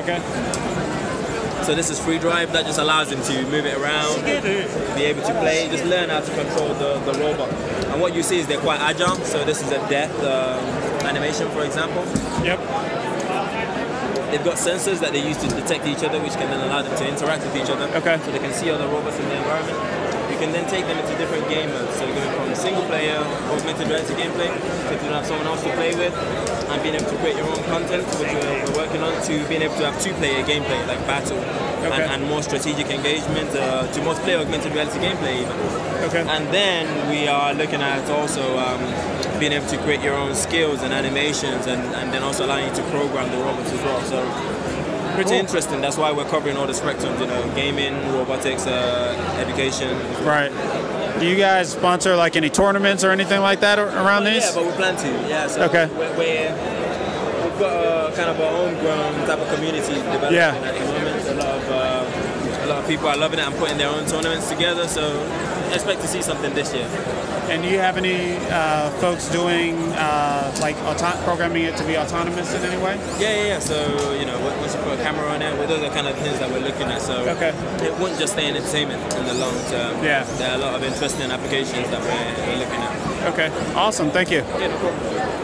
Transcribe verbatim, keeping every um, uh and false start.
Okay. So this is free drive, that just allows him to move it around, be able to play, just learn how to control the, the robot. And what you see is they're quite agile, so this is a death um, animation, for example. Yep. They've got sensors that they use to detect each other, which can then allow them to interact with each other. Okay. So they can see other robots in the environment. You can then take them into different game modes. So going from single player, augmented reality gameplay, so if you don't have someone else to play with, and being able to create your own content, which we're working on, to being able to have two-player gameplay, like battle, okay. and, and more strategic engagement, uh, to multiplayer augmented reality gameplay even. Okay. And then we are looking at also um, being able to create your own skills and animations, and, and then also allowing you to program the robots as well. So pretty cool. Interesting. That's why we're covering all the spectrums, you know, gaming, robotics, uh, education. Right. Do you guys sponsor like any tournaments or anything like that around well, these? Yeah, but we plan to. Yeah. So okay. We're, we're, we've got a, kind of a homegrown type of community developing yeah. at the moment. A lot of uh, a lot of people are loving it and putting their own tournaments together. So expect to see something this year. And do you have any uh, folks doing uh, like auto programming it to be autonomous in any way? Yeah, yeah, yeah. So you know, once you put a camera on it, well, those are the kind of things that we're looking at. So okay. it wouldn't just stay in entertainment in the long term. Yeah, there are a lot of interesting applications that we're, we're looking at. Okay, awesome. Thank you. Yeah, no problem.